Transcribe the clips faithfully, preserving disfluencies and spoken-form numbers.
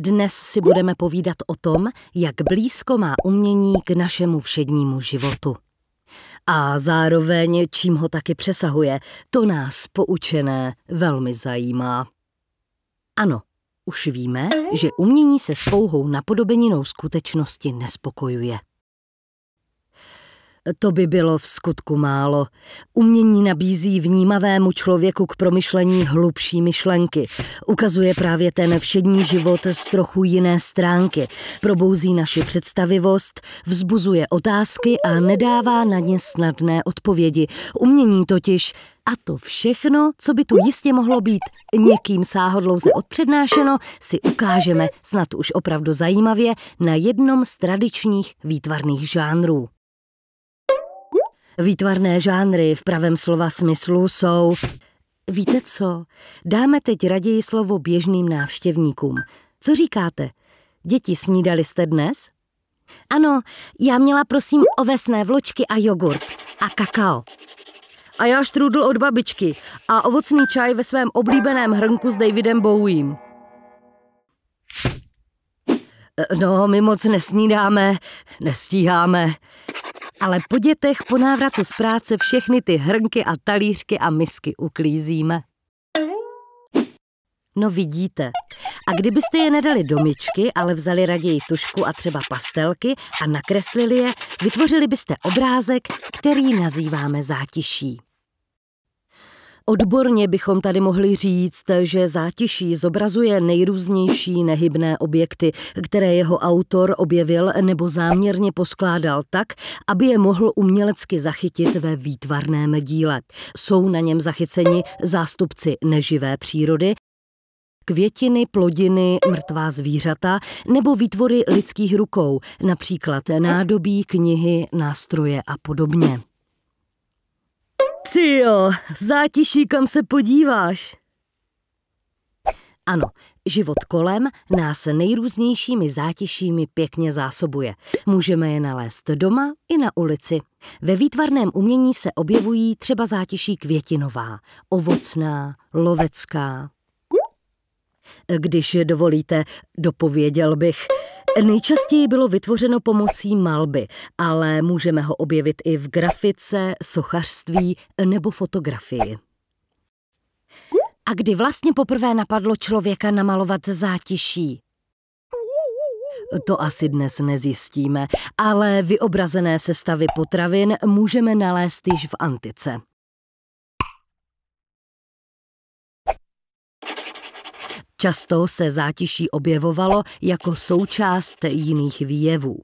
Dnes si budeme povídat o tom, jak blízko má umění k našemu všednímu životu. A zároveň, čím ho taky přesahuje, to nás poučené velmi zajímá. Ano, už víme, že umění se s pouhou napodobeninou skutečnosti nespokojuje. To by bylo v skutku málo. Umění nabízí vnímavému člověku k promyšlení hlubší myšlenky. Ukazuje právě ten všední život z trochu jiné stránky. Probouzí naši představivost, vzbuzuje otázky a nedává na ně snadné odpovědi. Umění totiž, a to všechno, co by tu jistě mohlo být někým sáhodlouze odpřednášeno, si ukážeme snad už opravdu zajímavě na jednom z tradičních výtvarných žánrů. Výtvarné žánry v pravém slova smyslu jsou... Víte co? Dáme teď raději slovo běžným návštěvníkům. Co říkáte? Děti, snídali jste dnes? Ano, já měla prosím ovesné vločky a jogurt. A kakao. A já štrůdl od babičky. A ovocný čaj ve svém oblíbeném hrnku s Davidem Bowiem. No, my moc nesnídáme, nestíháme... Ale po dětech po návratu z práce všechny ty hrnky a talířky a misky uklízíme. No vidíte. A kdybyste je nedali do myčky, ale vzali raději tušku a třeba pastelky a nakreslili je, vytvořili byste obrázek, který nazýváme zátiší. Odborně bychom tady mohli říct, že zátiší zobrazuje nejrůznější nehybné objekty, které jeho autor objevil nebo záměrně poskládal tak, aby je mohl umělecky zachytit ve výtvarném díle. Jsou na něm zachyceni zástupci neživé přírody, květiny, plodiny, mrtvá zvířata nebo výtvory lidských rukou, například nádobí, knihy, nástroje a podobně. Ty jo, zátiší, kam se podíváš. Ano, život kolem nás nejrůznějšími zátišími pěkně zásobuje. Můžeme je nalézt doma i na ulici. Ve výtvarném umění se objevují třeba zátiší květinová, ovocná, lovecká. Když dovolíte, dopověděl bych... Nejčastěji bylo vytvořeno pomocí malby, ale můžeme ho objevit i v grafice, sochařství nebo fotografii. A kdy vlastně poprvé napadlo člověka namalovat zátiší? To asi dnes nezjistíme, ale vyobrazené sestavy potravin můžeme nalézt již v antice. Často se zátiší objevovalo jako součást jiných výjevů.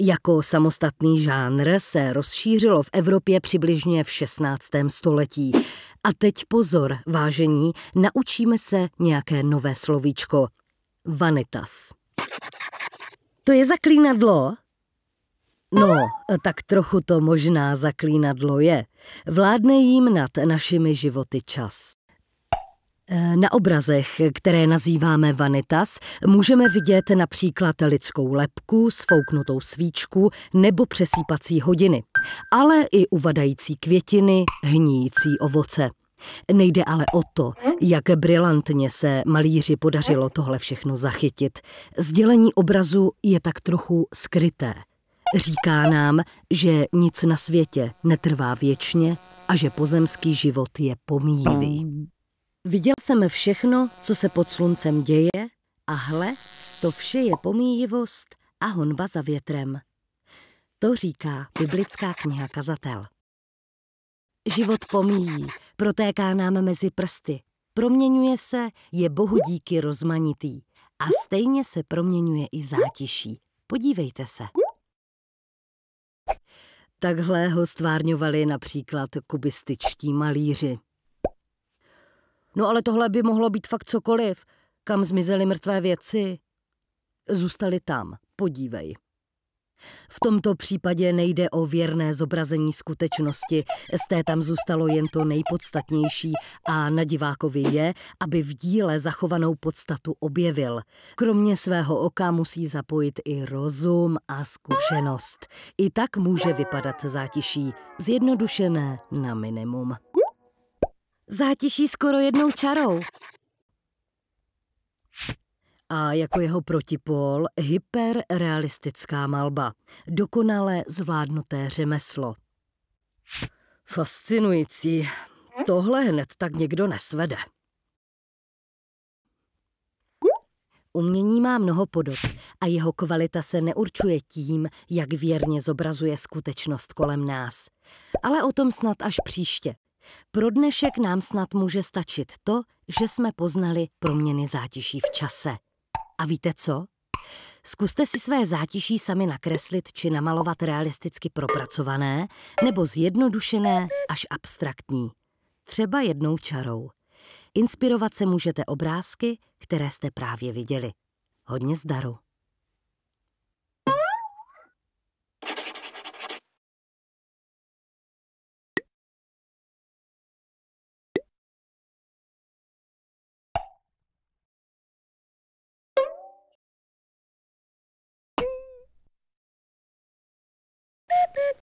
Jako samostatný žánr se rozšířilo v Evropě přibližně v šestnáctém století. A teď pozor, vážení, naučíme se nějaké nové slovíčko. Vanitas. To je zaklínadlo? No, tak trochu to možná zaklínadlo je. Vládne jim nad našimi životy čas. Na obrazech, které nazýváme vanitas, můžeme vidět například lidskou lebku, sfouknutou svíčku nebo přesýpací hodiny, ale i uvadající květiny, hníjící ovoce. Nejde ale o to, jak brilantně se malíři podařilo tohle všechno zachytit. Sdělení obrazu je tak trochu skryté. Říká nám, že nic na světě netrvá věčně a že pozemský život je pomíjivý. Viděl jsem všechno, co se pod sluncem děje, a hle, to vše je pomíjivost a honba za větrem. To říká biblická kniha Kazatel. Život pomíjí, protéká nám mezi prsty, proměňuje se, je bohu díky rozmanitý a stejně se proměňuje i zátiší. Podívejte se. Takhle ho stvárňovali například kubističtí malíři. No ale tohle by mohlo být fakt cokoliv. Kam zmizely mrtvé věci? Zůstaly tam. Podívej. V tomto případě nejde o věrné zobrazení skutečnosti. Z té tam zůstalo jen to nejpodstatnější a na divákovi je, aby v díle zachovanou podstatu objevil. Kromě svého oka musí zapojit i rozum a zkušenost. I tak může vypadat zátiší, zjednodušené na minimum. Zátiší skoro jednou čarou. a jako jeho protipól hyperrealistická malba, dokonale zvládnuté řemeslo. Fascinující. Tohle hned tak někdo nesvede. Umění má mnoho podob a jeho kvalita se neurčuje tím, jak věrně zobrazuje skutečnost kolem nás. Ale o tom snad až příště. Pro dnešek nám snad může stačit to, že jsme poznali proměny zátiší v čase. A víte co? Zkuste si své zátiší sami nakreslit či namalovat realisticky propracované nebo zjednodušené až abstraktní. Třeba jednou čarou. Inspirovat se můžete obrázky, které jste právě viděli. Hodně zdaru. Beep, beep.